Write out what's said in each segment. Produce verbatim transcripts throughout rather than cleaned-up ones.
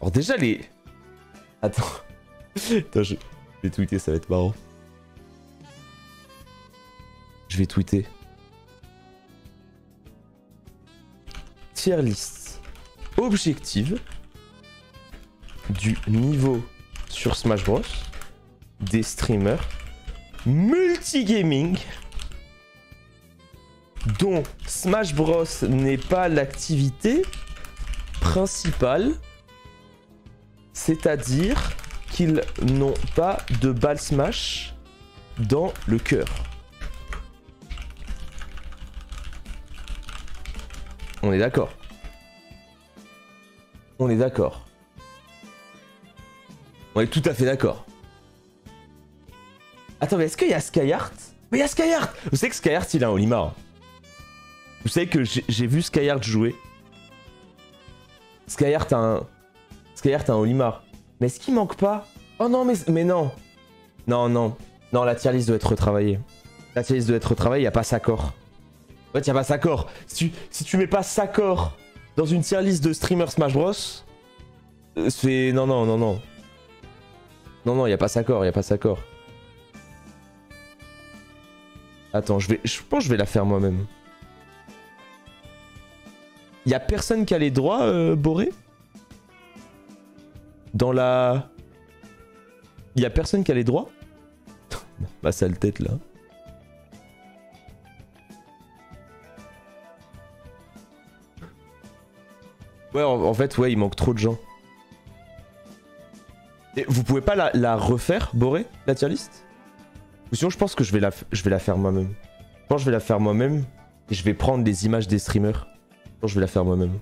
Alors déjà les... Attends. Attends, je... je vais tweeter, ça va être marrant. Je vais tweeter. Tier list objective du niveau sur Smash Bros des streamers multigaming dont Smash Bros n'est pas l'activité principale, c'est-à-dire qu'ils n'ont pas de balle smash dans le cœur. On est d'accord. On est d'accord. On est tout à fait d'accord. Attends, mais est-ce qu'il y a Skyheart? Mais il y a Skyheart! Vous savez que Skyheart, il a un Olimar. Vous savez que j'ai vu Skyheart jouer. Skyheart a un... Skyheart a un Olimar. Mais est-ce qu'il manque pas? Oh non, mais, mais non. Non, non. Non, la tier list doit être retravaillée. La tier list doit être retravaillée, il n'y a pas Saccord. En fait, il n'y a pas Saccord. Si tu... si tu mets pas Saccord dans une tier list de streamers Smash Bros, c'est... Non, non, non, non. Non, non, il n'y a pas Saccord, il n'y a pas Saccord. Attends, je vais, je pense que je vais la faire moi-même. Il y a personne qui a les droits, euh, Boré? Dans la... Il y a personne qui a les droits? Ma sale tête, là. Ouais, en, en fait, ouais, il manque trop de gens. Et vous pouvez pas la, la refaire, Boré, la tier list? Ou sinon, je pense que je vais la, je vais la faire moi-même. Je pense que je vais la faire moi-même. Et je vais prendre les images des streamers. Je pense que je vais la faire moi-même.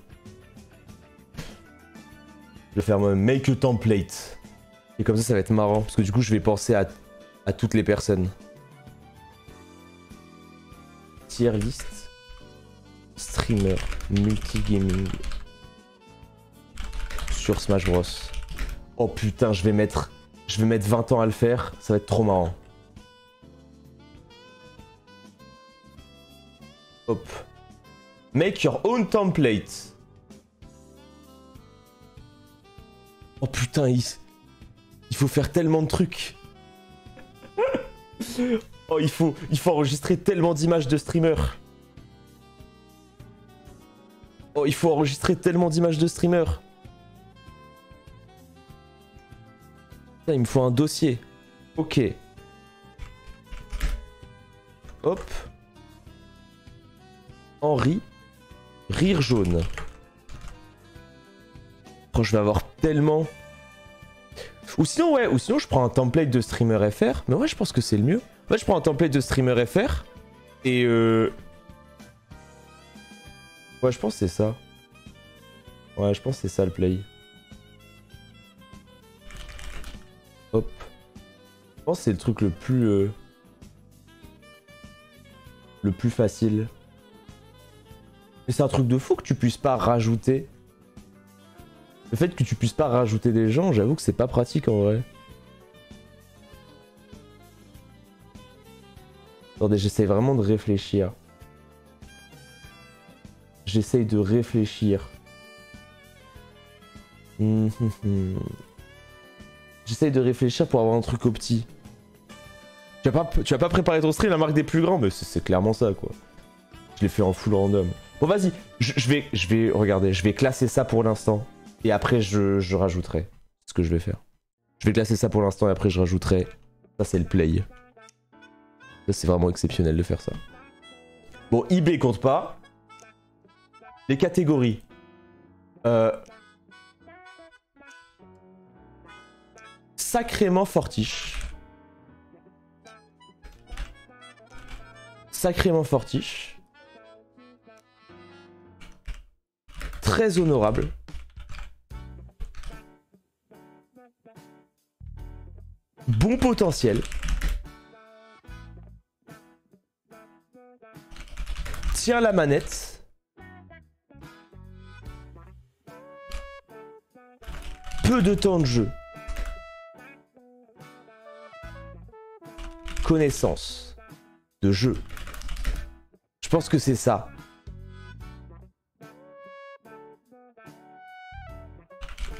Je vais faire moi-même. Make a template. Et comme ça, ça va être marrant. Parce que du coup, je vais penser à, à toutes les personnes. Tier list. Streamer. Multigaming. Sur Smash Bros. Oh putain, je vais mettre... Je vais mettre vingt ans à le faire. Ça va être trop marrant. Hop. Make your own template. Oh putain, il, il faut faire tellement de trucs. Oh, il faut, il faut enregistrer tellement d'images de streamers. Oh, il faut enregistrer tellement d'images de streamers. Putain, il me faut un dossier. Ok. Hop. Henri, rire jaune. Oh, je vais avoir tellement... Ou sinon, ouais, ou sinon je prends un template de streamer F R. Mais ouais, je pense que c'est le mieux. Ouais, je prends un template de streamer F R. Et euh... ouais, je pense que c'est ça. Ouais, je pense que c'est ça le play. Hop. Je pense que c'est le truc le plus... Euh... le plus facile. Mais c'est un truc de fou que tu puisses pas rajouter. Le fait que tu puisses pas rajouter des gens, j'avoue que c'est pas pratique en vrai. Attendez, j'essaie vraiment de réfléchir. J'essaie de réfléchir. Mmh, mmh. J'essaie de réfléchir pour avoir un truc au petit. Tu as pas, tu as pas préparé ton stream, la marque des plus grands, mais c'est clairement ça quoi. Je l'ai fait en full random. Bon vas-y, je, je vais, je vais, regardez, je vais classer ça pour l'instant. Et après je, je rajouterai ce que je vais faire. Je vais classer ça pour l'instant et après je rajouterai. Ça c'est le play. Ça c'est vraiment exceptionnel de faire ça. Bon, I B compte pas. Les catégories. Euh... Sacrément fortiche. Sacrément fortiche. Très honorable. Bon potentiel. Tiens la manette. Peu de temps de jeu. Connaissance de jeu. Je pense que c'est ça.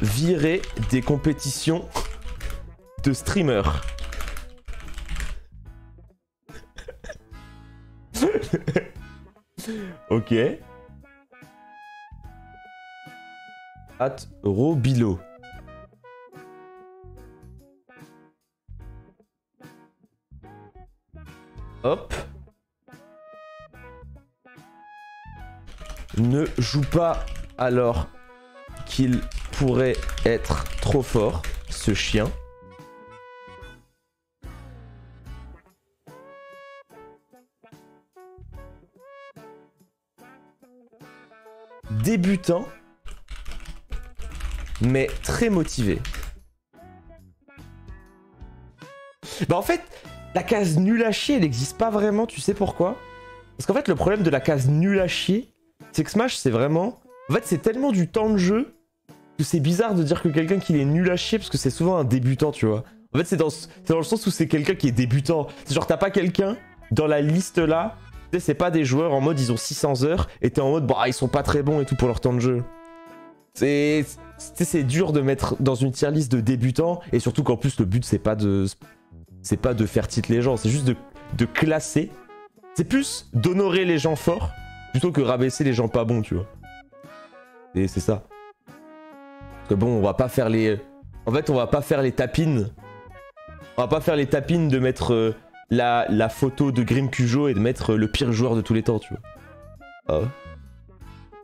virer des compétitions de streamers. Ok. At Robilo. Hop. Ne joue pas alors qu'il pourrait être trop fort, ce chien. Débutant, mais très motivé. Bah en fait, la case nul à chier, elle n'existe pas vraiment, tu sais pourquoi? Parce qu'en fait, le problème de la case nul à chier, c'est que Smash, c'est vraiment... En fait, c'est tellement du temps de jeu que c'est bizarre de dire que quelqu'un qui est nul à chier, parce que c'est souvent un débutant, tu vois. En fait, c'est dans, dans le sens où c'est quelqu'un qui est débutant. C'est genre, t'as pas quelqu'un dans la liste là... C'est pas des joueurs en mode ils ont six cents heures et t'es en mode bah ils sont pas très bons et tout pour leur temps de jeu. C'est c'est dur de mettre dans une tier list de débutants et surtout qu'en plus le but c'est pas de c'est pas de faire titre les gens, c'est juste de, de classer. C'est plus d'honorer les gens forts plutôt que rabaisser les gens pas bons, tu vois. Et c'est ça. Parce que bon, on va pas faire les en fait on va pas faire les tapines. On va pas faire les tapines de mettre euh, La, la photo de Grim Cujo et de mettre le pire joueur de tous les temps, tu vois. Ah ouais.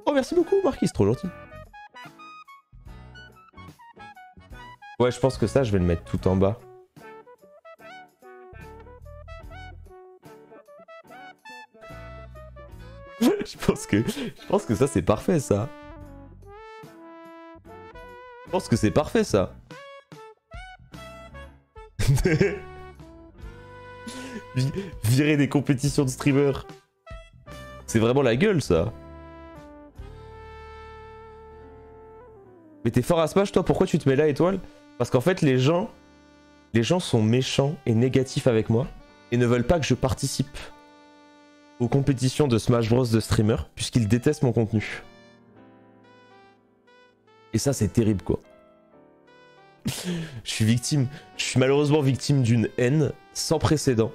Oh, merci beaucoup, Marquis, c'est trop gentil. Ouais, je pense que ça, je vais le mettre tout en bas. je, pense que, je pense que ça, c'est parfait, ça. Je pense que c'est parfait, ça. Virer des compétitions de streamers. C'est vraiment la gueule ça. Mais t'es fort à Smash toi, pourquoi tu te mets là étoile? Parce qu'en fait les gens... Les gens sont méchants et négatifs avec moi. Et ne veulent pas que je participe aux compétitions de Smash Bros de streamers. Puisqu'ils détestent mon contenu. Et ça c'est terrible quoi. Je suis victime. Je suis malheureusement victime d'une haine sans précédent.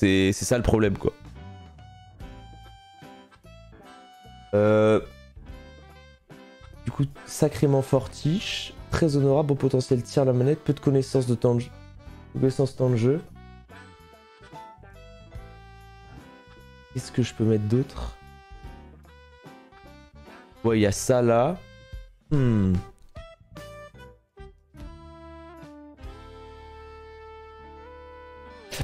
C'est ça le problème, quoi. Euh... Du coup, sacrément fortiche. Très honorable au potentiel tir à la manette. Peu de connaissances de temps de jeu. Peu de connaissances de temps de jeu. Qu'est-ce que je peux mettre d'autre? Ouais, il y a ça, là. Hmm...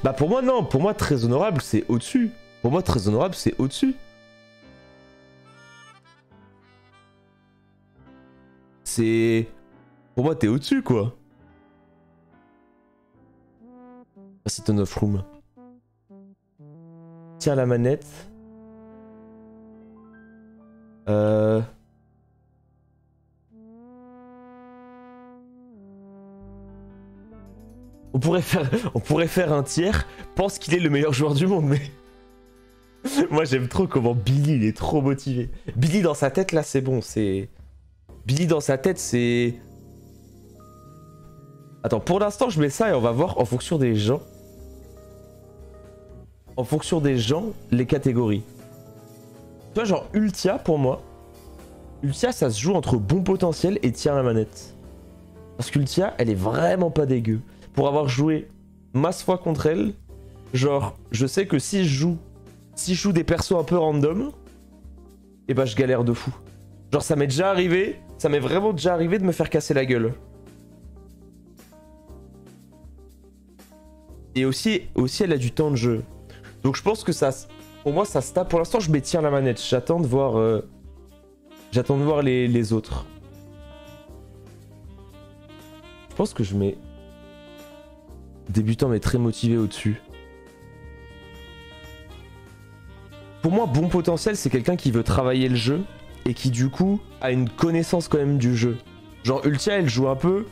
Bah pour moi non, pour moi très honorable c'est au-dessus. Pour moi très honorable c'est au-dessus. C'est... Pour moi t'es au-dessus quoi. Ah, c'est ton off-room. Tiens la manette. Euh... On pourrait faire, on pourrait faire un tiers, pense qu'il est le meilleur joueur du monde, mais... Moi j'aime trop comment Billy il est trop motivé. Billy dans sa tête là c'est bon, c'est... Billy dans sa tête c'est... Attends, pour l'instant je mets ça et on va voir en fonction des gens. En fonction des gens, les catégories. Tu vois genre Ultia pour moi. Ultia ça se joue entre bon potentiel et tire la manette. Parce qu'Ultia elle est vraiment pas dégueu. Pour avoir joué masse fois contre elle, genre je sais que si je joue si je joue des persos un peu random, et bah je galère de fou. Genre ça m'est déjà arrivé, ça m'est vraiment déjà arrivé de me faire casser la gueule. Et aussi, aussi elle a du temps de jeu. Donc je pense que ça, pour moi ça se tape. Pour l'instant je m'étire la manette, j'attends de voir, euh, j'attends de voir les, les autres. Je pense que je mets... Débutant mais très motivé au-dessus. Pour moi, bon potentiel, c'est quelqu'un qui veut travailler le jeu et qui du coup a une connaissance quand même du jeu. Genre Ultia, elle joue un peu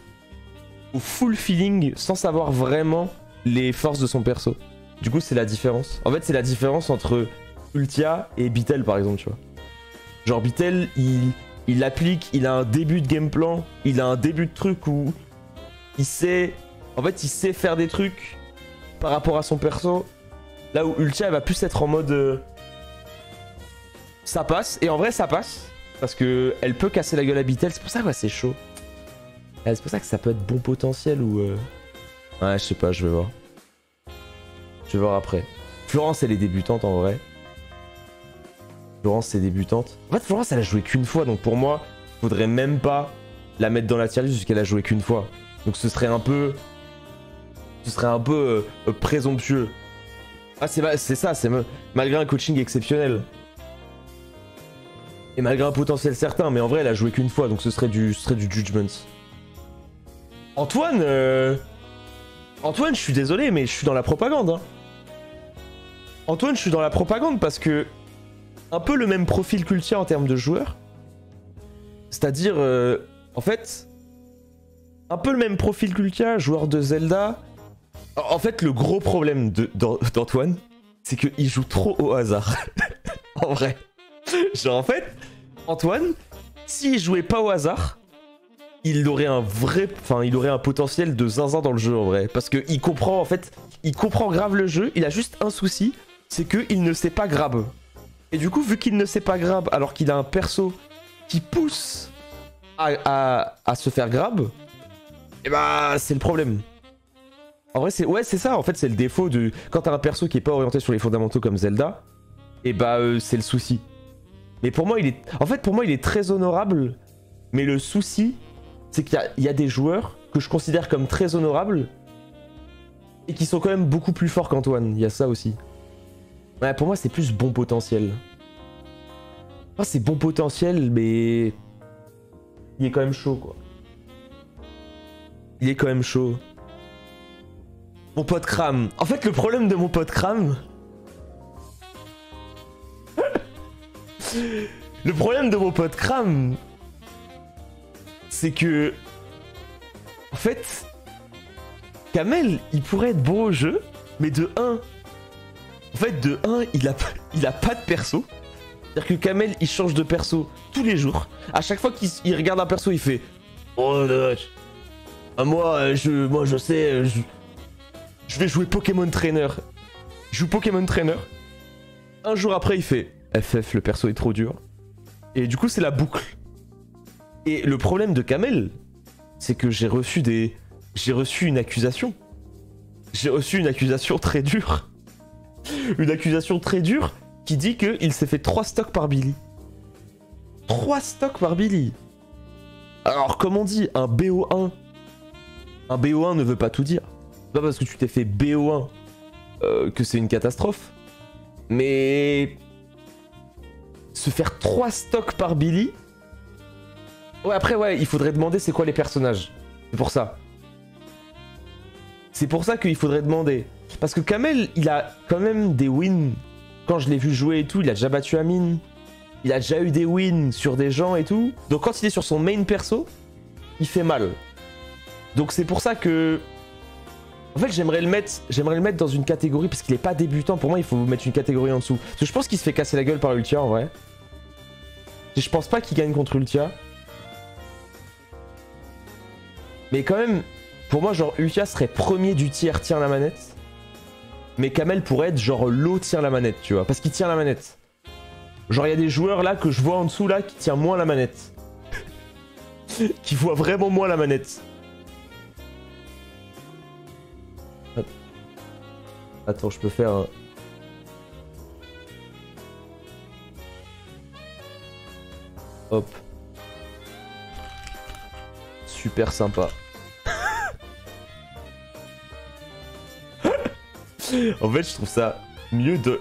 au full feeling sans savoir vraiment les forces de son perso. Du coup, c'est la différence. En fait, c'est la différence entre Ultia et Bitel par exemple, tu vois. Genre Bitel, il, il l'applique, il a un début de game plan, il a un début de truc où il sait... En fait, il sait faire des trucs par rapport à son perso. Là où Ultia, elle va plus être en mode... Euh, ça passe. Et en vrai, ça passe. Parce qu'elle peut casser la gueule à Bitel. C'est pour ça que ouais, c'est chaud. C'est pour ça que ça peut être bon potentiel ou... Euh... Ouais, je sais pas, je vais voir. Je vais voir après. Florence, elle est débutante en vrai. Florence, c'est débutante. En fait, Florence, elle a joué qu'une fois. Donc pour moi, faudrait même pas la mettre dans la tier list puisqu'elle a joué qu'une fois. Donc ce serait un peu... Ce serait un peu euh, présomptueux. Ah, c'est ça, c'est malgré un coaching exceptionnel. Et malgré un potentiel certain, mais en vrai, elle a joué qu'une fois, donc ce serait du, ce serait du judgment. Antoine euh... Antoine, je suis désolé, mais je suis dans la propagande. Hein. Antoine, je suis dans la propagande parce que... Un peu le même profil qu'Ultia en termes de joueur. C'est-à-dire, euh, en fait... Un peu le même profil qu'Ultia, joueur de Zelda. En fait, le gros problème d'Antoine, c'est qu'il joue trop au hasard. En vrai. Genre, en fait, Antoine, s'il jouait pas au hasard, il aurait un vrai... Enfin, il aurait un potentiel de zinzin dans le jeu, en vrai. Parce qu'il comprend, en fait, il comprend grave le jeu. Il a juste un souci, c'est qu'il ne sait pas grab. Et du coup, vu qu'il ne sait pas grab, alors qu'il a un perso qui pousse à, à, à se faire grab, et bah, c'est le problème. En vrai, c'est ouais, c'est ça. En fait, c'est le défaut de... Quand t'as un perso qui est pas orienté sur les fondamentaux comme Zelda, et bah, euh, c'est le souci. Mais pour moi, il est... En fait, pour moi, il est très honorable. Mais le souci, c'est qu'il y, y a des joueurs que je considère comme très honorables et qui sont quand même beaucoup plus forts qu'Antoine. Il y a ça aussi. Ouais, pour moi, c'est plus bon potentiel. Enfin, c'est bon potentiel, mais... Il est quand même chaud, quoi. Il est quand même chaud. Mon pote crame. En fait, le problème de mon pote crame... Le problème de mon pote crame, c'est que, en fait, Kamel, il pourrait être bon au jeu, mais de un, en fait, de un, il a, il a pas de perso. C'est-à-dire que Kamel, il change de perso tous les jours. À chaque fois qu'il regarde un perso, il fait, oh, ah, moi, je, moi, je sais, je, je vais jouer Pokémon Trainer. Je joue Pokémon Trainer. Un jour après, il fait, F F, le perso est trop dur. Et du coup, c'est la boucle. Et le problème de Kamel, c'est que j'ai reçu des... J'ai reçu une accusation. J'ai reçu une accusation très dure. Une accusation très dure qui dit qu'il s'est fait trois stocks par Billy. trois stocks par Billy. Alors, comme on dit, un B O un. Un B O un ne veut pas tout dire. C'est pas parce que tu t'es fait B O un euh, que c'est une catastrophe. Mais... Se faire trois stocks par Billy. Ouais, après, ouais, il faudrait demander c'est quoi les personnages. C'est pour ça. C'est pour ça qu'il faudrait demander. Parce que Kamel, il a quand même des wins. Quand je l'ai vu jouer et tout, il a déjà battu Amine. Il a déjà eu des wins sur des gens et tout. Donc quand il est sur son main perso, il fait mal. Donc c'est pour ça que... En fait, j'aimerais le mettre, j'aimerais le mettre dans une catégorie, parce qu'il n'est pas débutant. Pour moi, il faut mettre une catégorie en dessous. Parce que je pense qu'il se fait casser la gueule par Ultia, en vrai. Et je pense pas qu'il gagne contre Ultia. Mais quand même, pour moi, genre, Ultia serait premier du tiers tient la manette. Mais Kamel pourrait être genre l'eau tient la manette, tu vois. Parce qu'il tient la manette. Genre, il y a des joueurs, là, que je vois en dessous, là, qui tient moins la manette. Qui voient vraiment moins la manette. Attends, je peux faire... Hop. Super sympa. En fait, je trouve ça mieux de...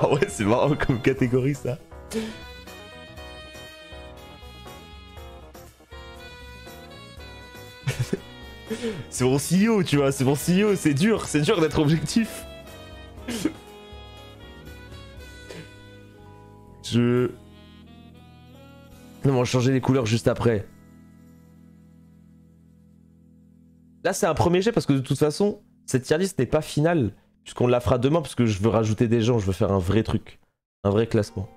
Ah ouais, c'est marrant comme catégorie, ça. C'est mon C E O, tu vois, c'est mon C E O, c'est dur, c'est dur d'être objectif. Je... Non, on va changer les couleurs juste après. Là, c'est un premier jet parce que de toute façon, cette tier list n'est pas finale. Puisqu'on la fera demain parce que je veux rajouter des gens, je veux faire un vrai truc. Un vrai classement.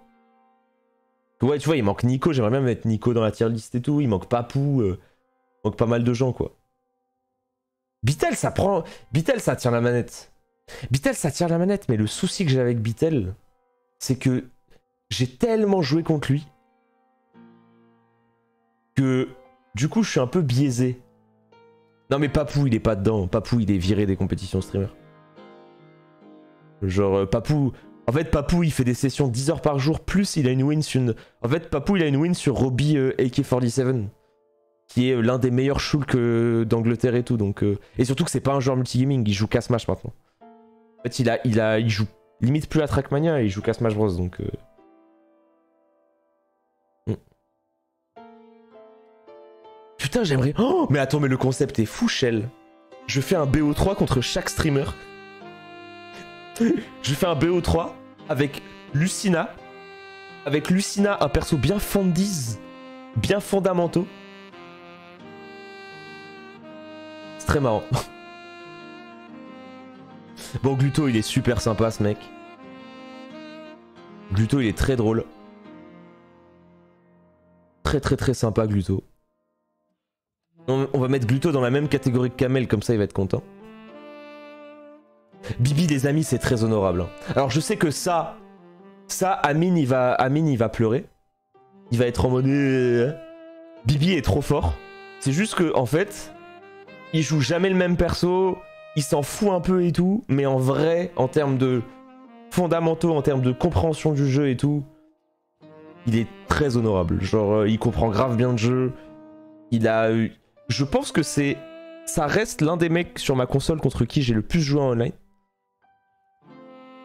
Ouais, tu vois, il manque Nico. J'aimerais bien mettre Nico dans la tier list et tout. Il manque Papou. Euh, il manque pas mal de gens, quoi. Bitel, ça prend... Bitel, ça tient la manette. Bitel, ça tient la manette. Mais le souci que j'ai avec Bitel, c'est que j'ai tellement joué contre lui que du coup, je suis un peu biaisé. Non, mais Papou, il est pas dedans. Papou, il est viré des compétitions streamer. Genre, Papou... En fait, Papou, il fait des sessions dix heures par jour, plus il a une win sur... Une... En fait, Papou, il a une win sur Robbie euh, A K quarante-sept, qui est l'un des meilleurs shulk euh, d'Angleterre et tout, donc... Euh... Et surtout que c'est pas un joueur multigaming, il joue qu'à Smash maintenant. En fait, il a, il a, il joue limite plus à Trackmania, il joue qu'à Smash Bros, donc... Euh... Mm. Putain, j'aimerais... Oh, mais attends, mais le concept est fou, Shell. Je fais un B O trois contre chaque streamer. Je fais un B O trois avec Lucina. Avec Lucina, un perso bien fondiz, bien fondamentaux. C'est très marrant. Bon, Gluto, il est super sympa, ce mec. Gluto, il est très drôle. Très, très, très sympa, Gluto. On, on va mettre Gluto dans la même catégorie que Kamel, comme ça, il va être content. Bibi, les amis, c'est très honorable. Alors, je sais que ça, ça, Amine, il va, Amine, il va pleurer. Il va être en mode... Bibi est trop fort. C'est juste que, en fait, il joue jamais le même perso. Il s'en fout un peu et tout. Mais en vrai, en termes de fondamentaux, en termes de compréhension du jeu et tout, il est très honorable. Genre, il comprend grave bien le jeu. Il a... Je pense que c'est... Ça reste l'un des mecs sur ma console contre qui j'ai le plus joué en online.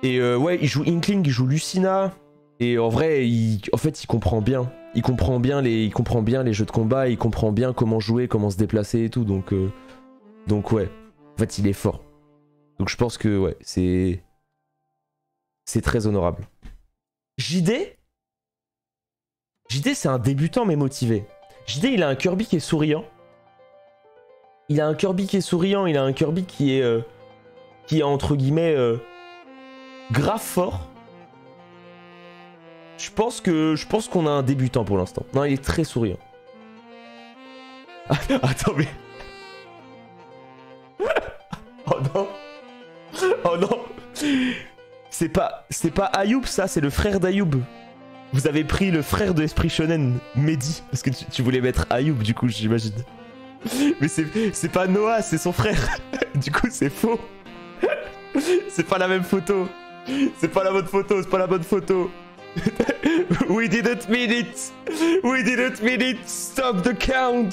Et euh, ouais, il joue Inkling, il joue Lucina. Et en vrai, il, en fait, il comprend bien. Il comprend bien les, il comprend bien les jeux de combat. Il comprend bien comment jouer, comment se déplacer et tout. Donc, euh, donc ouais. En fait, il est fort. Donc je pense que ouais, c'est, c'est très honorable. J D, J D, c'est un débutant mais motivé. J D, il a un Kirby qui est souriant. Il a un Kirby qui est souriant. Il a un Kirby qui est, euh, qui est entre guillemets. Euh, grave fort. Je pense que je pense qu'on a un débutant pour l'instant. Non, il est très souriant. Attends, mais... Oh non. Oh non. C'est pas c'est pas Ayoub, ça, c'est le frère d'Ayoub. Vous avez pris le frère de Esprit Shonen, Mehdi, parce que tu, tu voulais mettre Ayoub du coup, j'imagine. Mais c'est pas Noah, c'est son frère. Du coup, c'est faux. C'est pas la même photo. C'est pas la bonne photo, c'est pas la bonne photo. We didn't mean it. We didn't mean it. Stop the count.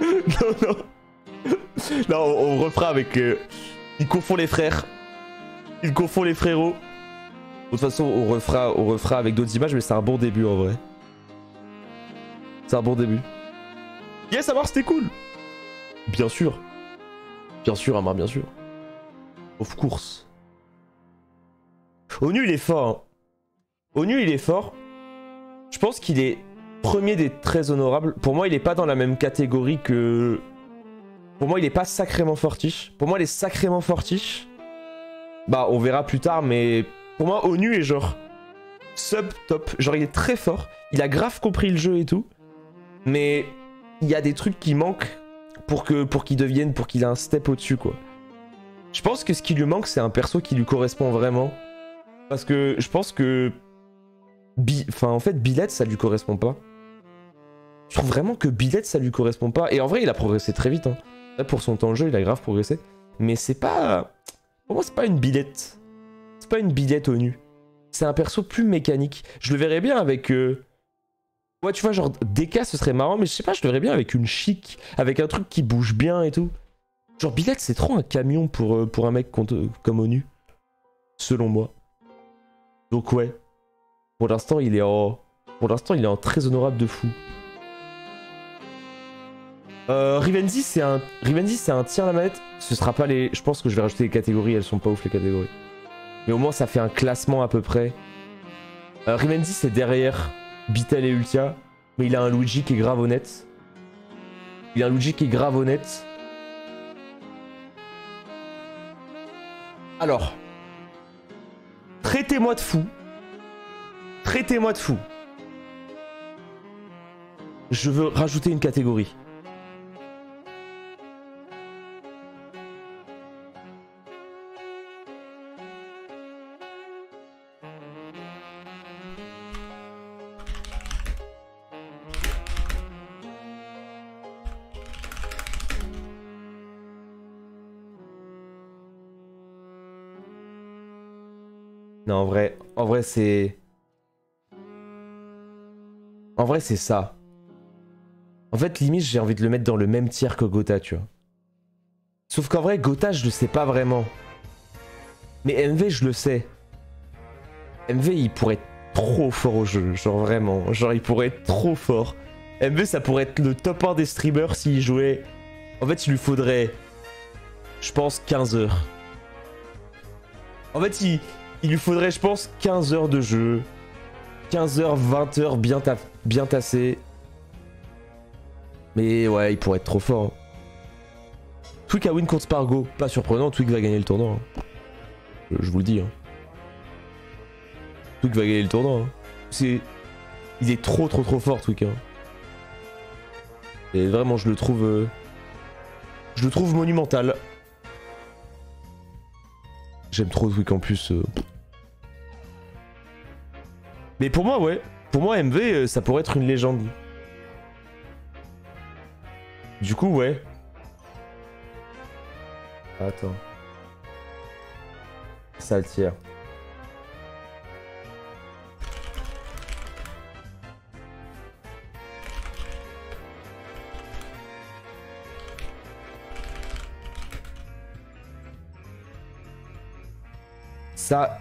Non, non. Non, on, on refera avec... Euh, il confond les frères. Il confond les frérots. De toute façon, on refera, on refera avec d'autres images, mais c'est un bon début en vrai. C'est un bon début. Yes, Amar, c'était cool. Bien sûr. Bien sûr, Amar, bien sûr. Of course. Onu, il est fort. Hein. Onu, il est fort. Je pense qu'il est premier des très honorables. Pour moi, il est pas dans la même catégorie que... Pour moi, il est pas sacrément fortiche. Pour moi, il est sacrément fortiche. Bah, on verra plus tard, mais... Pour moi, Onu est genre... Sub-top. Genre, il est très fort. Il a grave compris le jeu et tout. Mais... Il y a des trucs qui manquent pour que pour qu'il devienne... Pour qu'il ait un step au-dessus, quoi. Je pense que ce qui lui manque, c'est un perso qui lui correspond vraiment. Parce que je pense que... Bi... Enfin, en fait, Billette, ça lui correspond pas. Je trouve vraiment que Billette, ça lui correspond pas. Et en vrai, il a progressé très vite. Hein. Là, pour son temps de jeu, il a grave progressé. Mais c'est pas... Pour moi, c'est pas une Billette. C'est pas une Billette au nu. C'est un perso plus mécanique. Je le verrais bien avec... Euh... Ouais, tu vois, genre, D K, ce serait marrant. Mais je sais pas, je le verrais bien avec une chic. Avec un truc qui bouge bien et tout. Genre, Billette, c'est trop un camion pour, euh, pour un mec contre, comme Onu, selon moi. Donc ouais, pour l'instant, il est en... Pour l'instant, il est en très honorable de fou. Euh, Rivenzi, c'est un... Rivenzi, c'est un tir à la manette. Ce sera pas les... Je pense que je vais rajouter les catégories, elles sont pas ouf, les catégories. Mais au moins, ça fait un classement à peu près. Euh, Rivenzi, c'est derrière Bitel et Ultia. Mais il a un Luigi qui est grave honnête. Il a un Luigi qui est grave honnête. Alors, traitez-moi de fou, Traitez-moi de fou. Je veux rajouter une catégorie. Non, en vrai, en vrai c'est... En vrai c'est ça. En fait limite j'ai envie de le mettre dans le même tiers que Gotha, tu vois. Sauf qu'en vrai Gotha je le sais pas vraiment. Mais M V je le sais. M V il pourrait être trop fort au jeu, genre vraiment. Genre il pourrait être trop fort. M V ça pourrait être le top un des streamers s'il jouait... En fait il lui faudrait... Je pense quinze heures. En fait il... Il lui faudrait, je pense, quinze heures de jeu. quinze heures, vingt heures bien, ta bien tassées. Mais ouais, il pourrait être trop fort. Hein. Twig a win contre Spargo. Pas surprenant, Twig va gagner le tournoi. Hein. Je, je vous le dis. Hein. Twig va gagner le tournoi. Hein. C'est... Il est trop trop trop fort, Twig. Hein. Et vraiment, je le trouve... Euh... Je le trouve monumental. J'aime trop Twig en plus. Euh... Mais pour moi, ouais. Pour moi, M V, euh, ça pourrait être une légende. Du coup, ouais. Attends. Ça tire. Ça...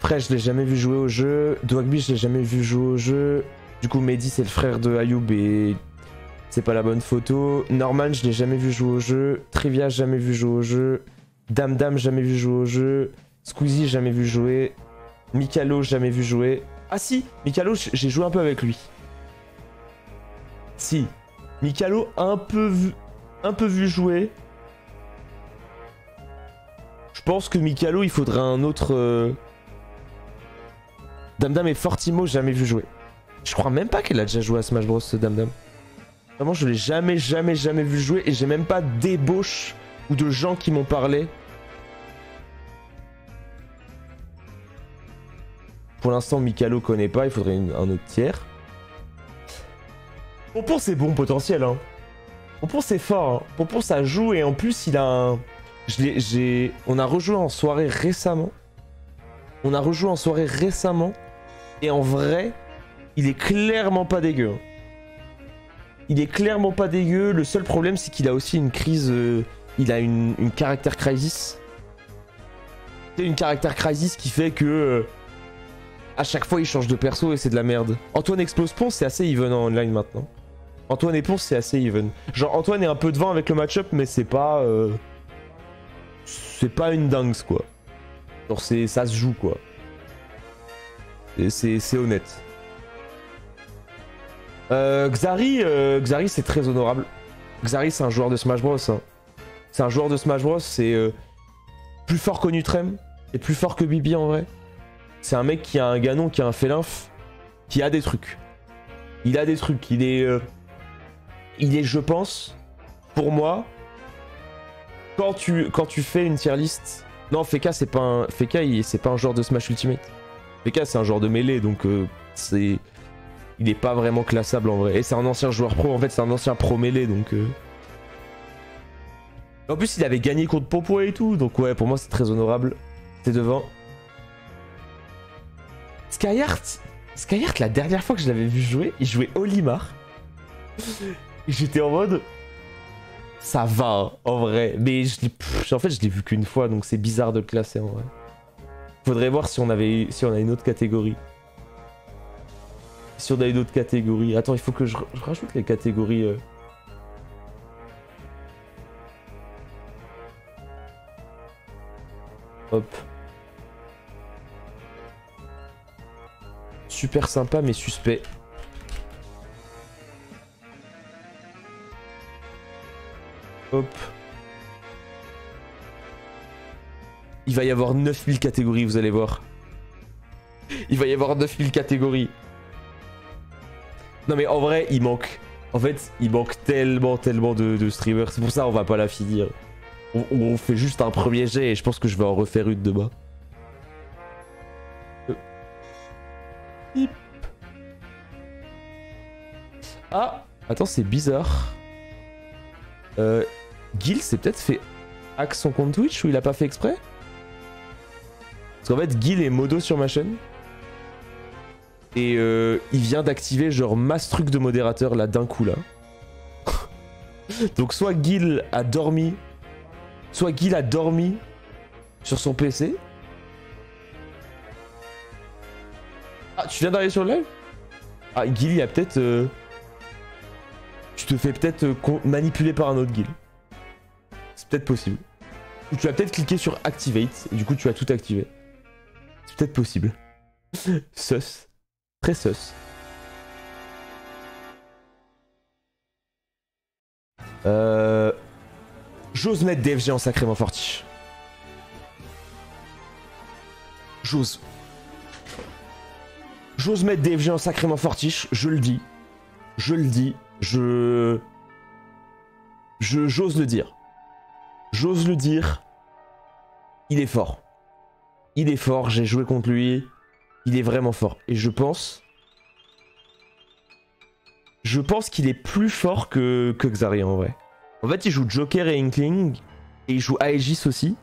Frère, je l'ai jamais vu jouer au jeu. Dwagby, je l'ai jamais vu jouer au jeu. Du coup, Mehdi, c'est le frère de Ayoub et... C'est pas la bonne photo. Norman, je l'ai jamais vu jouer au jeu. Trivia, jamais vu jouer au jeu. Dame Dame, jamais vu jouer au jeu. Squeezie, jamais vu jouer. Mikalo, jamais vu jouer. Ah si, Mikalo, j'ai joué un peu avec lui. Si. Mikalo, un peu vu, un peu vu jouer. Je pense que Mikalo, il faudrait un autre... Euh... Dame Dame et Fortimo, jamais vu jouer. Je crois même pas qu'elle a déjà joué à Smash Bros, ce Dame Dame. Vraiment, je l'ai jamais, jamais, jamais vu jouer et j'ai même pas d'ébauche ou de gens qui m'ont parlé. Pour l'instant, Mikalo connaît pas, il faudrait une, un autre tiers. Pompon, c'est bon potentiel, hein. Pompon, c'est fort, hein. Pompon, ça joue et en plus, il a un... Je l'ai, j'ai... On a rejoué en soirée récemment. On a rejoué en soirée récemment. Et en vrai, il est clairement pas dégueu. Il est clairement pas dégueu. Le seul problème, c'est qu'il a aussi une crise... Euh, il a une, une caractère crisis. C'est une caractère crisis qui fait que... Euh, à chaque fois, il change de perso et c'est de la merde. Antoine explose Ponce, c'est assez even en online maintenant. Antoine et Ponce, c'est assez even. Genre, Antoine est un peu devant avec le match-up, mais c'est pas... Euh, c'est pas une dingue, quoi. Genre, ça se joue, quoi. C'est honnête. Euh, Xari, euh, Xari c'est très honorable. Xari, c'est un joueur de Smash Bros. Hein. C'est un joueur de Smash Bros. C'est euh, plus fort qu'Onutrem. Et plus fort que Bibi, en vrai. C'est un mec qui a un ganon, qui a un félinf, qui a des trucs. Il a des trucs. Il est... Euh, il est, je pense, pour moi... Quand tu, quand tu fais une tier list... Non, F K, c'est pas un c'est pas un joueur de Smash Ultimate. F K, c'est un joueur de mêlée, donc euh, c'est... Il est pas vraiment classable en vrai. Et c'est un ancien joueur pro, en fait, c'est un ancien pro mêlée, donc... Euh... En plus, il avait gagné contre Papou et tout, donc ouais, pour moi, c'est très honorable. C'est devant. Skyheart, Skyheart, la dernière fois que je l'avais vu jouer, il jouait Olimar. J'étais en mode... Ça va, en vrai. Mais je pff, en fait, je l'ai vu qu'une fois, donc c'est bizarre de le classer, en vrai. Faudrait voir si on avait, si on a une autre catégorie. Si on a une autre catégorie. Attends, il faut que je, je rajoute les catégories. Euh... Hop. Super sympa, mais suspect. Hop. Il va y avoir neuf mille catégories, vous allez voir. Il va y avoir neuf mille catégories. Non mais en vrai, il manque... En fait, il manque tellement, tellement de, de streamers. C'est pour ça qu'on va pas la finir. On, on fait juste un premier jet et je pense que je vais en refaire une demain. Ah, attends, c'est bizarre. Euh, Guil s'est peut-être fait hack son compte Twitch ou il a pas fait exprès? Parce qu'en fait, Guil est modo sur ma chaîne. Et euh, il vient d'activer genre masse truc de modérateur là d'un coup là. Donc soit Guil a dormi, soit Guil a dormi sur son P C. Ah, tu viens d'arriver sur le live? Ah, Guil, il a peut-être... Euh... Tu te fais peut-être euh, manipuler par un autre Guil. C'est peut-être possible. Ou tu vas peut-être cliquer sur Activate, et du coup tu vas tout activer. C'est peut-être possible. Sus. Très sus. Euh... J'ose mettre D F G en sacrément fortiche. J'ose. J'ose mettre D F G en sacrément fortiche, je le dis. Je le dis. Je... Je... J'ose le dire. J'ose le dire. Il est fort. Il est fort, j'ai joué contre lui. Il est vraiment fort. Et je pense... Je pense qu'il est plus fort que, que Xari en vrai. En fait, il joue Joker et Inkling. Et il joue Aegis aussi.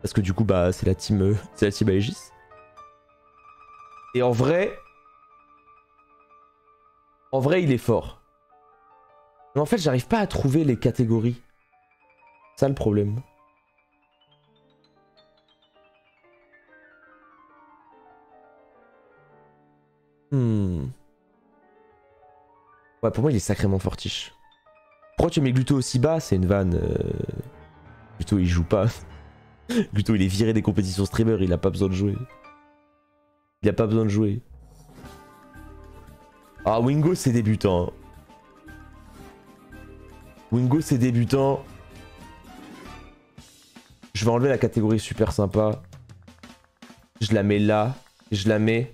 Parce que du coup, bah, c'est la team, euh, c'est la team Aegis. Et en vrai... En vrai, il est fort. Mais en fait, j'arrive pas à trouver les catégories. C'est ça le problème. Hmm. Ouais, pour moi il est sacrément fortiche. Pourquoi tu mets Gluto aussi bas? C'est une vanne. Euh... Gluto il joue pas. Gluto il est viré des compétitions streamer, il a pas besoin de jouer. Il a pas besoin de jouer. Ah, Wingo c'est débutant. Wingo c'est débutant. Je vais enlever la catégorie super sympa. Je la mets là. Je la mets...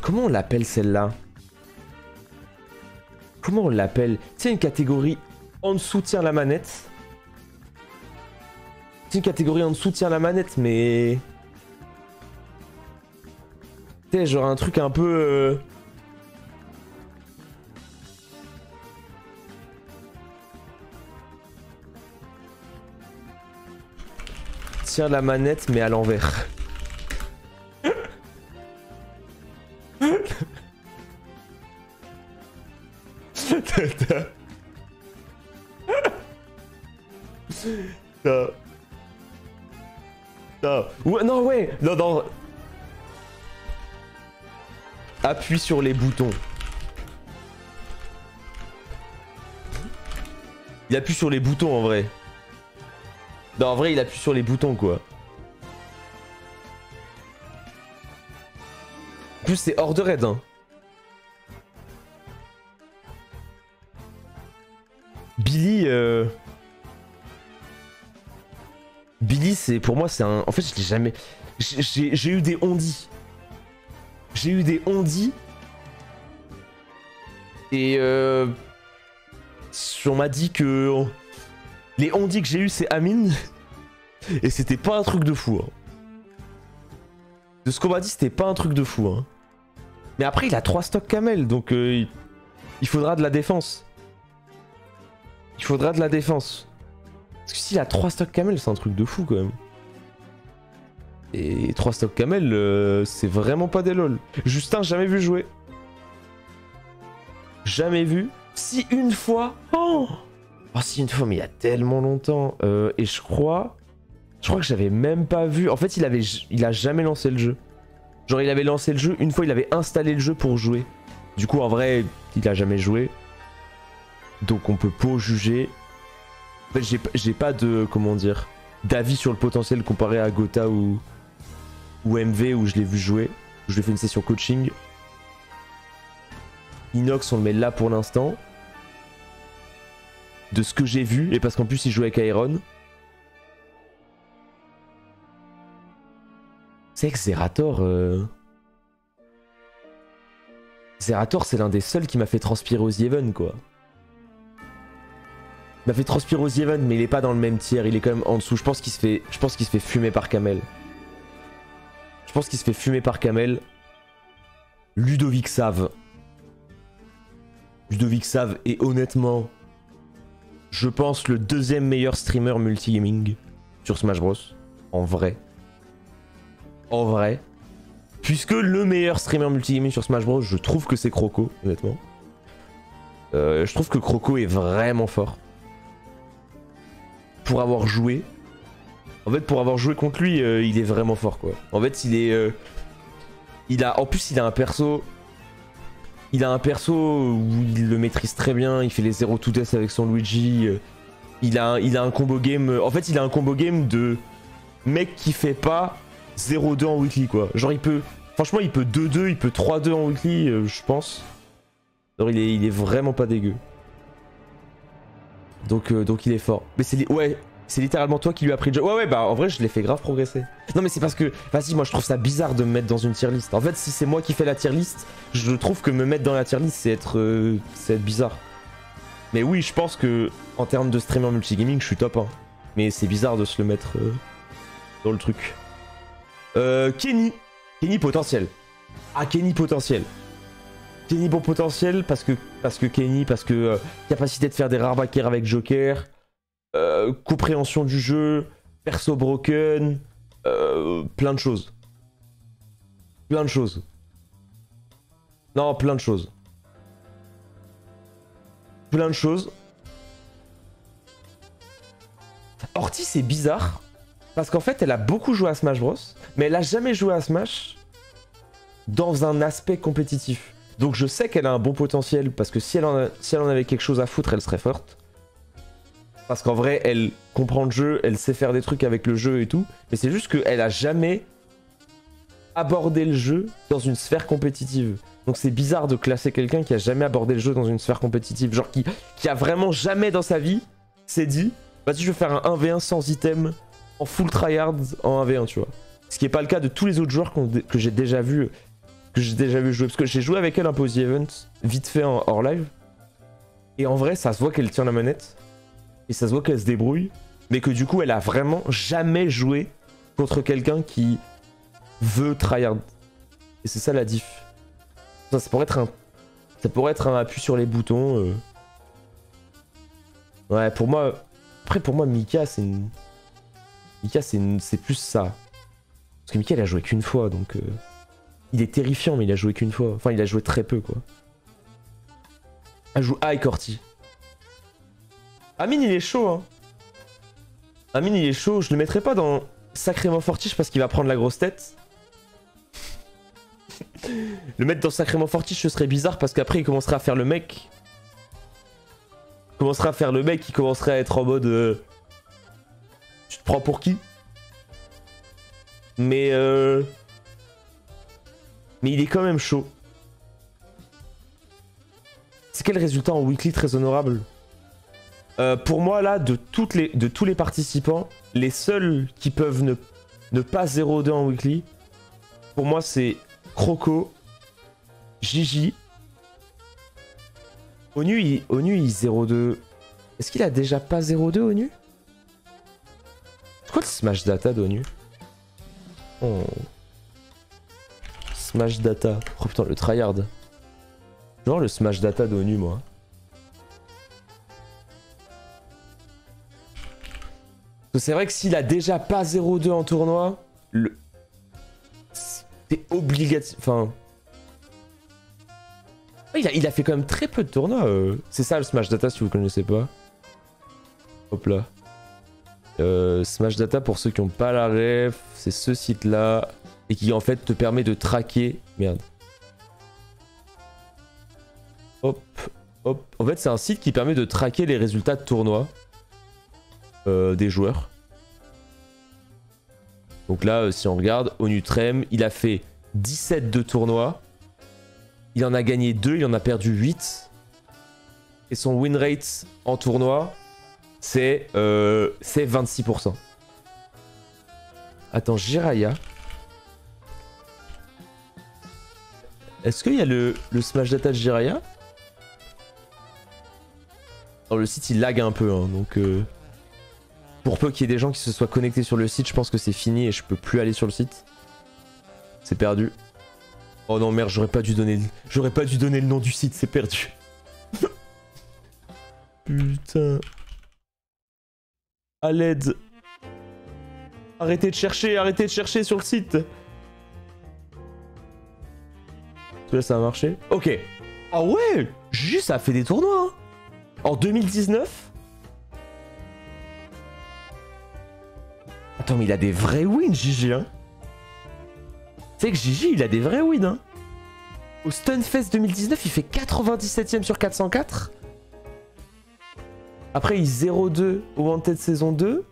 Comment on l'appelle celle-là? Comment on l'appelle? C'est une catégorie en dessous tient la manette. C'est une catégorie en dessous tient la manette, mais... T'sais, genre un truc un peu... Euh... Tient la manette, mais à l'envers. Non. Non. Ouais, non, ouais. Non, non. Appuie sur les boutons. Il appuie sur les boutons en vrai. Non, en vrai, il appuie sur les boutons quoi. En plus, c'est hors de raid. Hein. Billy, euh... Billy, c'est pour moi, c'est un. En fait, je l'ai jamais. J'ai eu des ondis. J'ai eu des ondis. Et euh... on m'a dit que les ondis que j'ai eu, c'est Amine. Et c'était pas un truc de fou. Hein. De ce qu'on m'a dit, c'était pas un truc de fou. Hein. Mais après, il a trois stocks Kamel, donc euh, il... il faudra de la défense. Il faudra de la défense. Parce que s'il a trois stocks Kamel, c'est un truc de fou quand même. Et trois stocks Kamel, euh, c'est vraiment pas des lol. Justin, jamais vu jouer. Jamais vu. Si une fois. Oh, oh si une fois, mais il y a tellement longtemps. Euh, et je crois... Je crois que j'avais même pas vu. En fait, il, avait, il a jamais lancé le jeu. Genre, il avait lancé le jeu. Une fois, il avait installé le jeu pour jouer. Du coup, en vrai, il a jamais joué. Donc on peut pas juger. En fait, j'ai pas de, comment dire, d'avis sur le potentiel comparé à Gotha ou, ou M V où je l'ai vu jouer. Où je lui ai fait une session coaching. Inox, on le met là pour l'instant. de ce que j'ai vu, et parce qu'en plus il jouait avec Iron. C'est que Zerator... Euh... Zerator, c'est l'un des seuls qui m'a fait transpirer aux Yevon, quoi. Il m'a fait transpirer aux Yevon, mais il est pas dans le même tiers, il est quand même en dessous. Je pense qu'il se fait, je pense qu'il se fait fumer par Kamel. Je pense qu'il se fait fumer par Kamel. Ludovic Save. Ludovic Save est honnêtement, je pense, le deuxième meilleur streamer multigaming sur Smash Bros. En vrai. En vrai. Puisque le meilleur streamer multigaming sur Smash Bros, je trouve que c'est Croco, honnêtement. Euh, je trouve que Croco est vraiment fort. Pour avoir joué. En fait, pour avoir joué contre lui, euh, il est vraiment fort, quoi. En fait, il est... Euh, il a, en plus, il a un perso... Il a un perso où il le maîtrise très bien. Il fait les zéro to death avec son Luigi. Euh, il, a, il a un combo game... En fait, il a un combo game de... Mec qui fait pas... zéro deux en weekly, quoi. Genre il peut... Franchement il peut deux deux, il peut trois deux en weekly, euh, je pense. Genre il est, il est vraiment pas dégueu. Donc, euh, donc il est fort. Mais c'est... Li... Ouais, c'est littéralement toi qui lui as pris le jeu. Ouais ouais, bah en vrai je l'ai fait grave progresser. Non mais c'est parce que... Vas-y, moi je trouve ça bizarre de me mettre dans une tier list. En fait si c'est moi qui fais la tier list, je trouve que me mettre dans la tier list c'est être... Euh, c'est être bizarre. Mais oui, je pense que... En termes de streamer multigaming, je suis top un. Hein. Mais c'est bizarre de se le mettre... Euh, dans le truc. Euh, Kenny, Kenny potentiel. Ah Kenny potentiel. Kenny bon potentiel parce que parce que Kenny parce que euh, capacité de faire des rares backers avec Joker, euh, compréhension du jeu, perso broken, euh, plein de choses, plein de choses. Non plein de choses, plein de choses. Ortiz c'est bizarre. Parce qu'en fait, elle a beaucoup joué à Smash Bros, mais elle a jamais joué à Smash dans un aspect compétitif. Donc je sais qu'elle a un bon potentiel, parce que si elle, en a, si elle en avait quelque chose à foutre, elle serait forte. Parce qu'en vrai, elle comprend le jeu, elle sait faire des trucs avec le jeu et tout, mais c'est juste qu'elle a jamais abordé le jeu dans une sphère compétitive. Donc c'est bizarre de classer quelqu'un qui a jamais abordé le jeu dans une sphère compétitive, genre qui, qui a vraiment jamais dans sa vie s'est dit « Vas-y, je vais faire un un v un sans item ». En full tryhard en un v un, tu vois, ce qui est pas le cas de tous les autres joueurs qu que j'ai déjà vu que j'ai déjà vu jouer, parce que j'ai joué avec elle un peu aux events vite fait en hors live, et en vrai ça se voit qu'elle tient la manette et ça se voit qu'elle se débrouille, mais que du coup elle a vraiment jamais joué contre quelqu'un qui veut tryhard, et c'est ça la diff. Ça, ça pourrait être un ça pourrait être un appui sur les boutons, euh... ouais pour moi. Après pour moi Mika c'est une Mika, c'est plus ça. Parce que Mika, il a joué qu'une fois, donc... Euh, il est terrifiant, mais il a joué qu'une fois. Enfin, il a joué très peu, quoi. Elle joue high Corti. Amine, il est chaud, hein. Amine, il est chaud. Je le mettrai pas dans Sacrément Fortiche parce qu'il va prendre la grosse tête. Le mettre dans Sacrément Fortiche, ce serait bizarre parce qu'après, il commencerait à faire le mec. Il commencerait à faire le mec, il commencerait à être en mode... Euh, tu te prends pour qui? Mais euh... Mais il est quand même chaud. C'est quel résultat en weekly très honorable? euh, Pour moi là, de, toutes les, de tous les participants, les seuls qui peuvent ne, ne pas zéro deux en weekly, pour moi c'est Croco, Gigi, Onu, il, Onu, il zéro deux. Est-ce qu'il a déjà pas zéro deux Onu? Quoi le Smash Data d'Onu? Oh. Smash Data. Oh putain, le tryhard. Genre le Smash Data d'Onu, moi. C'est vrai que s'il a déjà pas zéro deux en tournoi, le... c'est obligatif. Enfin... Il a, il a fait quand même très peu de tournois. Euh... C'est ça le Smash Data si vous connaissez pas. Hop là. Euh, Smash Data, pour ceux qui n'ont pas la ref, c'est ce site là et qui en fait te permet de traquer. Merde. Hop, hop. En fait, c'est un site qui permet de traquer les résultats de tournoi euh, des joueurs. Donc là, euh, si on regarde, Onutrem, il a fait dix-sept de tournois. Il en a gagné deux, il en a perdu huit. Et son win rate en tournoi, c'est euh, vingt-six pour cent. Attends, Jiraya. Est-ce qu'il y a le, le Smash Data de Jiraya? Alors, le site il lag un peu, hein, donc euh, pour peu qu'il y ait des gens qui se soient connectés sur le site, je pense que c'est fini et je peux plus aller sur le site. C'est perdu. Oh non merde, j'aurais pas dû donner, j'aurais pas dû donner le nom du site, c'est perdu. Putain. À l'aide. Arrêtez de chercher, arrêtez de chercher sur le site. Là ça a marché. Ok. Ah ouais, juste ça a fait des tournois. Hein. En deux mille dix-neuf. Attends mais il a des vrais wins Gigi hein. C'est que Gigi il a des vrais wins hein. Au Stunfest deux mille dix-neuf il fait quatre-vingt-dix-septième sur quatre cent quatre. Après il zéro deux au Wanted saison deux.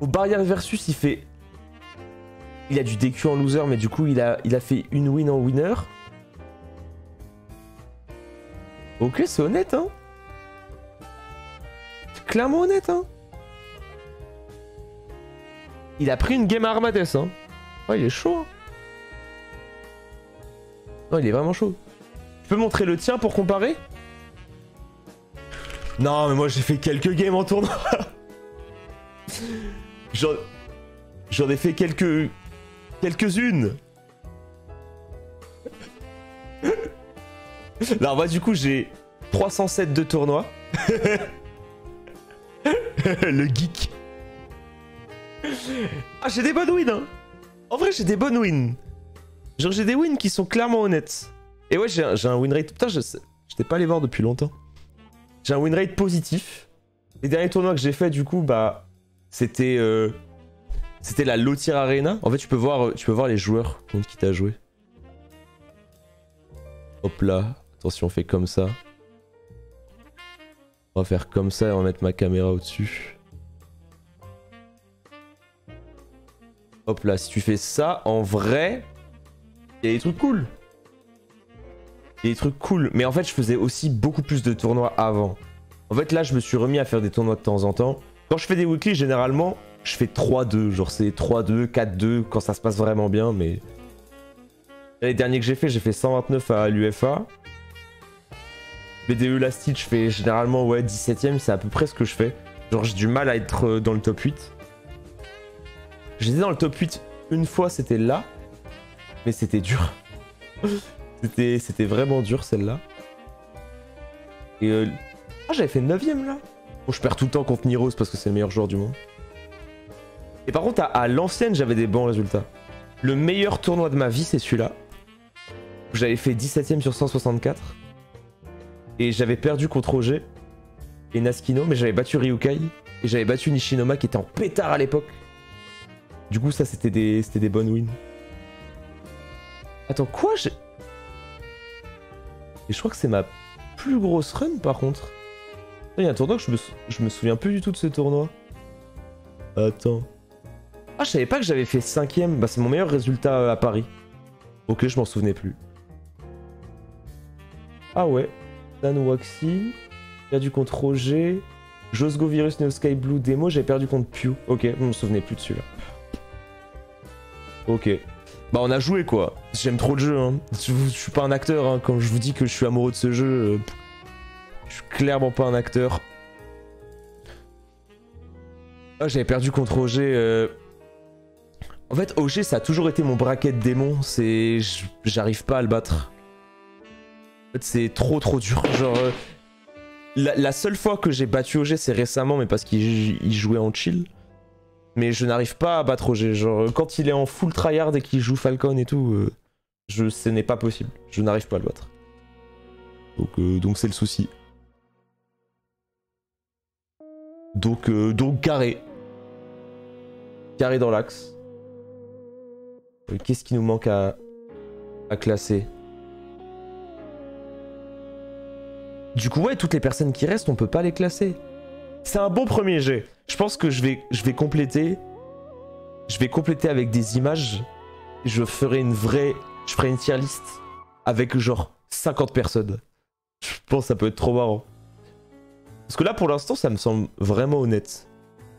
Au Barrière Versus il fait... Il a du D Q en loser mais du coup il a, il a fait une win en winner. Ok c'est honnête hein. Clairement honnête hein. Il a pris une game à Armades hein. Oh, il est chaud. Hein. Non, il est vraiment chaud. Tu peux montrer le tien pour comparer? Non, mais moi j'ai fait quelques games en tournoi. J'en ai fait quelques... Quelques-unes. Alors moi du coup j'ai trois cent sept de tournoi. Le geek. Ah j'ai des bonnes wins hein. En vrai, j'ai des bonnes wins. Genre, j'ai des wins qui sont clairement honnêtes. Et ouais, j'ai un, un win rate... Putain, je n'étais pas allé voir depuis longtemps. J'ai un win rate positif. Les derniers tournois que j'ai fait, du coup, bah... C'était... Euh, c'était la Lotir Arena. En fait, tu peux voir, tu peux voir les joueurs contre qui t'as joué. Hop là. Attention, on fait comme ça. On va faire comme ça et on va mettre ma caméra au-dessus. Hop là, si tu fais ça, en vrai, il y a des trucs cool. Il y a des trucs cool. Mais en fait, je faisais aussi beaucoup plus de tournois avant. En fait, là, je me suis remis à faire des tournois de temps en temps. Quand je fais des weekly, généralement, je fais trois deux. Genre, c'est trois deux, quatre deux, quand ça se passe vraiment bien. Mais les derniers que j'ai fait, j'ai fait cent vingt-neuf à l'U F A. B D E Last Hit, je fais généralement, ouais, dix-septième. C'est à peu près ce que je fais. Genre, j'ai du mal à être dans le top huit. J'étais dans le top huit une fois, c'était là, mais c'était dur. c'était c'était vraiment dur celle-là. Et euh... oh, j'avais fait neuvième là. Bon, je perds tout le temps contre Niros parce que c'est le meilleur joueur du monde. Et par contre, à, à l'ancienne, j'avais des bons résultats. Le meilleur tournoi de ma vie, c'est celui-là. J'avais fait dix-septième sur cent soixante-quatre. Et j'avais perdu contre O G et Naskino, mais j'avais battu Ryukai. Et j'avais battu Nishinoma qui était en pétard à l'époque. Du coup, ça, c'était des, c'était des bonnes wins. Attends, quoi? J'ai... Et je crois que c'est ma plus grosse run, par contre. Il y a un tournoi que je me, sou... je me souviens plus du tout de ce tournoi. Attends. Ah, je savais pas que j'avais fait cinquième. Bah, c'est mon meilleur résultat à Paris. Ok, je m'en souvenais plus. Ah ouais. Dan Waxi. Perdu contre Roger. Josgo Virus, Neo Sky Blue, Demo. J'ai perdu contre Pew. Ok, je me souvenais plus de celui-là. Ok. Bah on a joué quoi. J'aime trop le jeu hein. Je, je suis pas un acteur hein. Quand je vous dis que je suis amoureux de ce jeu, euh, je suis clairement pas un acteur. Ah j'avais perdu contre O G. Euh... En fait O G ça a toujours été mon braquet de démon. C'est... J'arrive pas à le battre. En fait c'est trop trop dur. Genre... Euh... La, la seule fois que j'ai battu O G c'est récemment mais parce qu'il jouait en chill. Mais je n'arrive pas à battre Roger, genre quand il est en full tryhard et qu'il joue Falcon et tout, euh, je, ce n'est pas possible, je n'arrive pas à le battre. Donc euh, donc c'est le souci. Donc euh, donc carré. Carré dans l'axe. Qu'est-ce qui nous manque à, à classer? Du coup ouais, toutes les personnes qui restent, on peut pas les classer. C'est un bon premier jet. Je pense que je vais, je vais compléter. Je vais compléter avec des images. Je ferai une vraie... Je ferai une tier list avec genre cinquante personnes. Je pense que ça peut être trop marrant. Parce que là, pour l'instant, ça me semble vraiment honnête.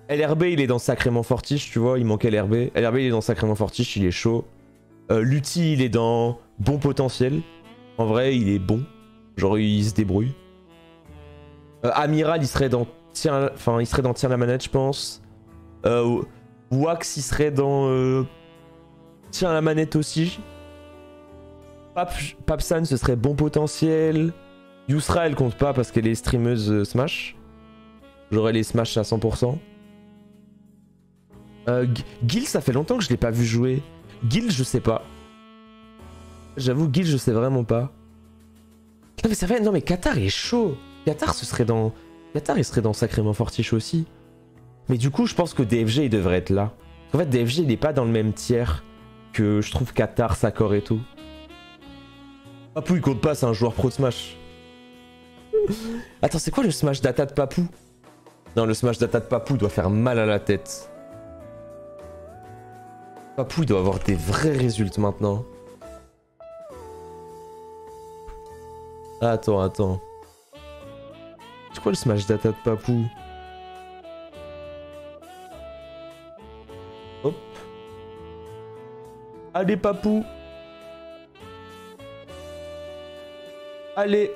L R B, il est dans sacrément fortiche, tu vois, il manque L R B. L R B, il est dans sacrément fortiche, il est chaud. Euh, Lutti, il est dans bon potentiel. En vrai, il est bon. Genre, il se débrouille. Euh, Amiral, il serait dans tiens, enfin, il serait dans tiens la manette, je pense. Euh, Wax, il serait dans euh, tiens la manette aussi. Pape, Pape San, ce serait bon potentiel. Yusra, elle compte pas parce qu'elle est streameuse Smash. J'aurais les Smash à cent pour cent. Euh, Guil, ça fait longtemps que je l'ai pas vu jouer. Guil, je sais pas. J'avoue, Guil, je sais vraiment pas. Non mais ça va. Non mais Qatar est chaud. Qatar, ce serait dans. Qatar, il serait dans sacrément fortiche aussi. Mais du coup, je pense que D F G, il devrait être là. En fait, D F G, il est pas dans le même tiers que je trouve Qatar, Saccord et tout. Papou, il compte pas, c'est un joueur pro de Smash. Attends, c'est quoi le Smash Data de Papou? Non, le Smash Data de Papou doit faire mal à la tête. Papou, il doit avoir des vrais résultats maintenant. Attends, attends. C'est quoi le Smash Data de Papou? Hop. Allez, Papou. Allez.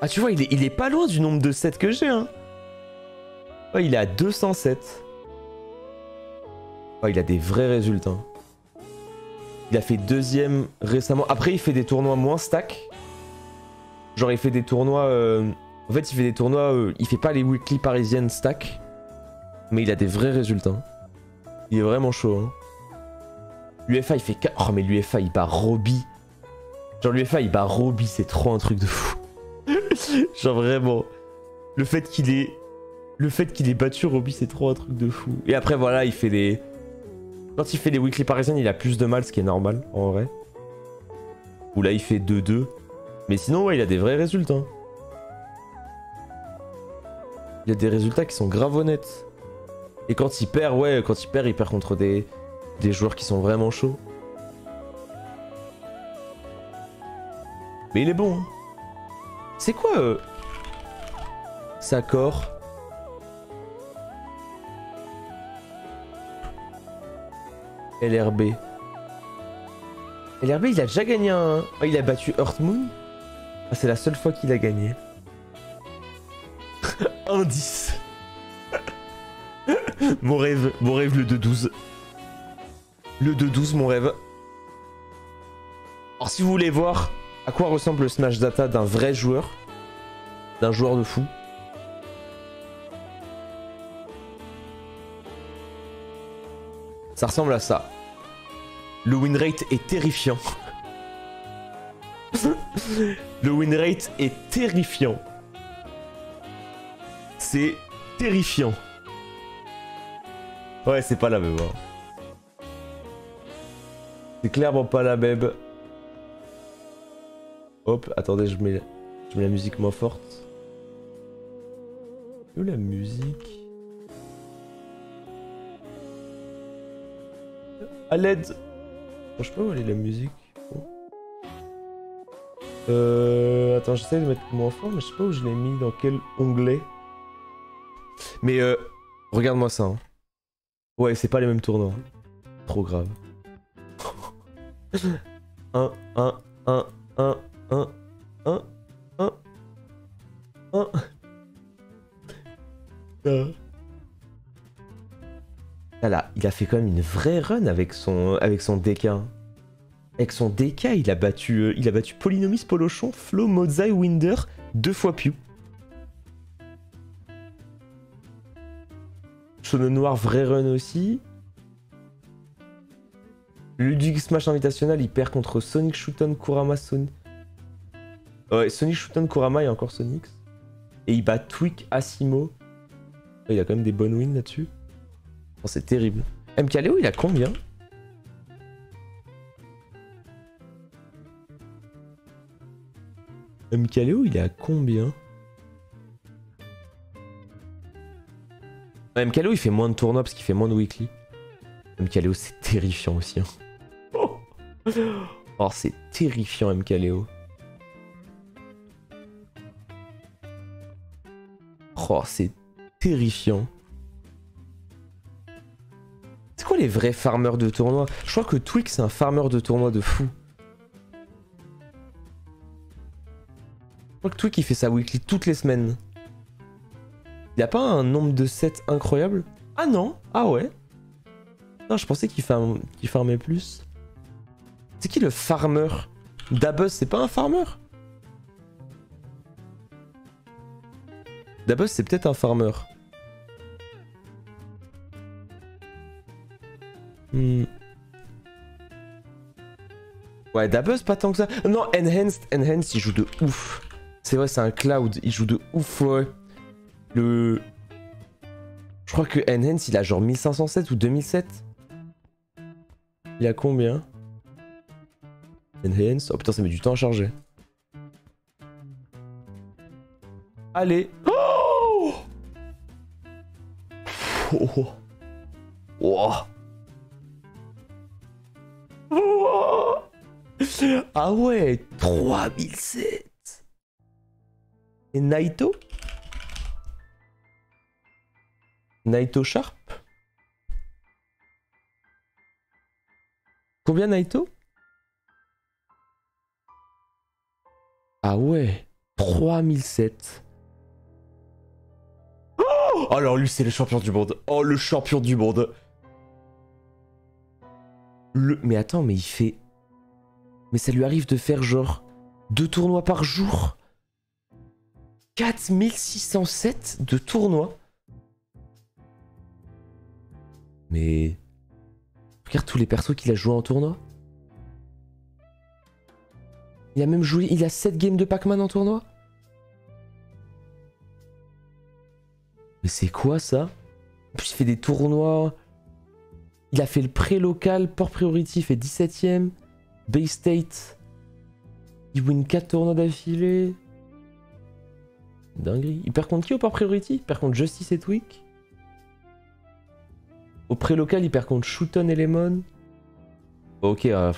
Ah, tu vois, il est, il est pas loin du nombre de sets que j'ai, hein. Ouais, il est à deux cent sept. Ouais, il a des vrais résultats. Il a fait deuxième récemment. Après, il fait des tournois moins stack. Genre, il fait des tournois... Euh... En fait, il fait des tournois... Euh... Il fait pas les weekly parisiennes stack. Mais il a des vrais résultats. Il est vraiment chaud, hein. L'U F A, il fait... Oh, mais l'U F A, il bat Roby. Genre, l'U F A, il bat Roby. C'est trop un truc de fou. Genre, vraiment. Le fait qu'il ait... Le fait qu'il ait battu Roby, c'est trop un truc de fou. Et après, voilà, il fait des... Quand il fait les weekly parisiennes, il a plus de mal, ce qui est normal, en vrai. Ou là, il fait deux deux. Mais sinon, ouais, il a des vrais résultats. Il a des résultats qui sont grave honnêtes. Et quand il perd, ouais, quand il perd, il perd contre des, des joueurs qui sont vraiment chauds. Mais il est bon, hein. C'est quoi, euh... Saccord. L R B. L R B, il a déjà gagné un... Oh, il a battu Earth Moon. Ah, c'est la seule fois qu'il a gagné. Indice. Mon rêve. Mon rêve, le deux douze. Le deux douze, mon rêve. Alors, si vous voulez voir à quoi ressemble le Smash Data d'un vrai joueur, d'un joueur de fou, ça ressemble à ça. Le win rate est terrifiant. Le win rate est terrifiant. C'est terrifiant. Ouais, c'est pas la même. Hein. C'est clairement pas la même. Hop, attendez, je mets, je mets la musique moins forte. Où la musique? À l'aide. Bon, je sais pas où elle est la musique. Bon. Euh, attends, j'essaie de mettre mon enfant, mais je sais pas où je l'ai mis, dans quel onglet. Mais euh, regarde-moi ça. Hein. Ouais, c'est pas les mêmes tournois. Trop grave. un, un, un, un, un, un, un. Euh. Là, là, il a fait quand même une vraie run avec son, avec son D K. Avec son D K, il a battu, euh, il a battu Polynomis, Polochon, Flo, Mozai, Winder, deux fois Pew. Chaume Noir, vraie run aussi. Ludwig Smash Invitational, il perd contre Sonic, Shooton, Kurama, Sonic. Ouais, Sonic, Shooton, Kurama et encore Sonic. Et il bat Twig, Asimo. Il a quand même des bonnes wins là-dessus. Oh, c'est terrible. Mkaleo, il a combien? Mkaleo, il a combien? Ah, Mkaleo, il fait moins de tournois parce qu'il fait moins de weekly. Mkaleo, c'est terrifiant aussi. Hein. Oh, oh c'est terrifiant, Mkaleo. Oh, c'est terrifiant. C'est quoi les vrais farmers de tournoi? Je crois que Twig, c'est un farmer de tournoi de fou. Je crois que Twig, il fait sa weekly toutes les semaines. Il a pas un nombre de sets incroyable? Ah non? Ah ouais? Non, je pensais qu'il farm... qu'il farmait plus. C'est qui le farmer? Dabuzz, c'est pas un farmer? Dabuzz, c'est peut-être un farmer. Hmm. Ouais, Dabuzz, pas tant que ça. Non, Enhanced, Enhanced, il joue de ouf. C'est vrai, c'est un cloud, il joue de ouf, ouais. Le... Je crois que Enhanced, il a genre mille cinq cent sept ou deux mille sept. Il a combien? Enhanced. Oh putain, ça met du temps à charger. Allez. Oh, oh. Oh. Oh. Ah ouais, trois mille sept. Et Naito? Naito Sharp? Combien Naito? Ah ouais, trois mille sept. Oh, alors lui c'est le champion du monde. Oh le champion du monde. Le... Mais attends, mais il fait... Mais ça lui arrive de faire genre deux tournois par jour. quatre mille six cent sept de tournois. Mais... Regarde tous les persos qu'il a joué en tournoi. Il a même joué... Il a sept games de Pac-Man en tournoi. Mais c'est quoi ça? En plus il fait des tournois... Il a fait le pré-local, port priority, il fait dix-septième. Bay State. Il win quatre tournois d'affilée. Dinguerie. Il perd contre qui au port priority? Il perd contre Justice et Twig. Au pré-local, il perd contre Shooton et Lemon. Ok, euh...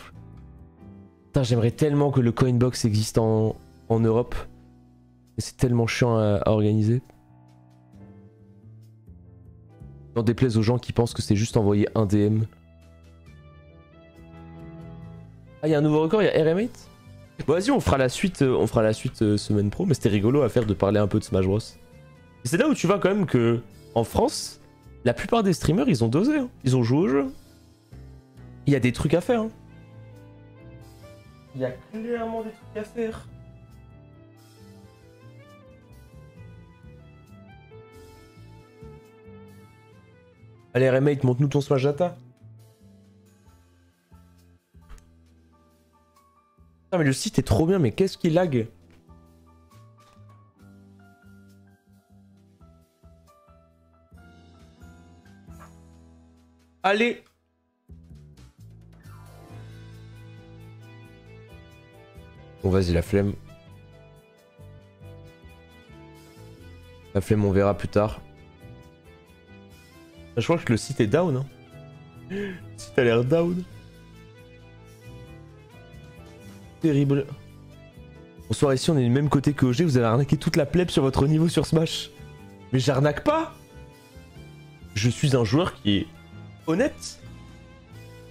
putain, j'aimerais tellement que le Coinbox existe en, en Europe. C'est tellement chiant à, à organiser. J'en déplaise aux gens qui pensent que c'est juste envoyer un D M. Ah, il y a un nouveau record, il y a R M huit. Bon, vas-y, on fera la suite, on fera la suite euh, semaine pro, mais c'était rigolo à faire de parler un peu de Smash Bros. C'est là où tu vois quand même que en France, la plupart des streamers, ils ont dosé, hein. Ils ont joué au jeu. Il y a des trucs à faire. Hein. Il y a clairement des trucs à faire. Allez R M huit, montre-nous ton Smash Data. Putain mais le site est trop bien, mais qu'est-ce qui lag? Allez. Bon vas-y, la flemme. La flemme, on verra plus tard. Je crois que le site est down. Hein. Le site a l'air down. Terrible. Bonsoir, ici on est du même côté que O G, vous avez arnaqué toute la plèbe sur votre niveau sur Smash. Mais j'arnaque pas. Je suis un joueur qui est honnête.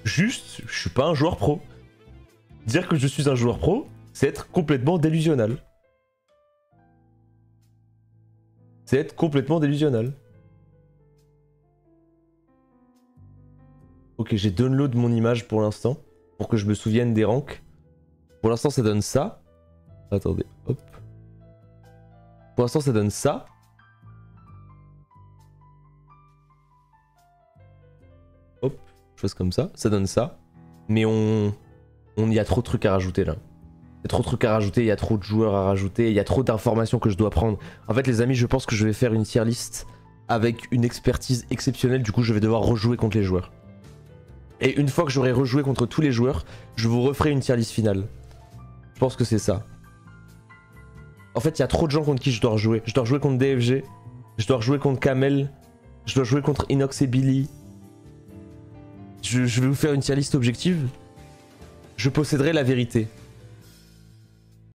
Juste, je suis pas un joueur pro. Dire que je suis un joueur pro, c'est être complètement délusionnel. C'est être complètement délusionnel. Ok, j'ai download mon image pour l'instant, pour que je me souvienne des ranks. Pour l'instant, ça donne ça. Attendez, hop. Pour l'instant, ça donne ça. Hop, chose comme ça. Ça donne ça. Mais on... On y a trop de trucs à rajouter, là. Il y a trop de trucs à rajouter, il y a trop de joueurs à rajouter, il y a trop d'informations que je dois prendre. En fait, les amis, je pense que je vais faire une tier list avec une expertise exceptionnelle. Du coup, je vais devoir rejouer contre les joueurs. Et une fois que j'aurai rejoué contre tous les joueurs, je vous referai une tier list finale. Je pense que c'est ça. En fait, il y a trop de gens contre qui je dois rejouer. Je dois rejouer contre D F G. Je dois rejouer contre Kamel. Je dois jouer contre Inox et Billy. Je, je vais vous faire une tier list objective. Je posséderai la vérité.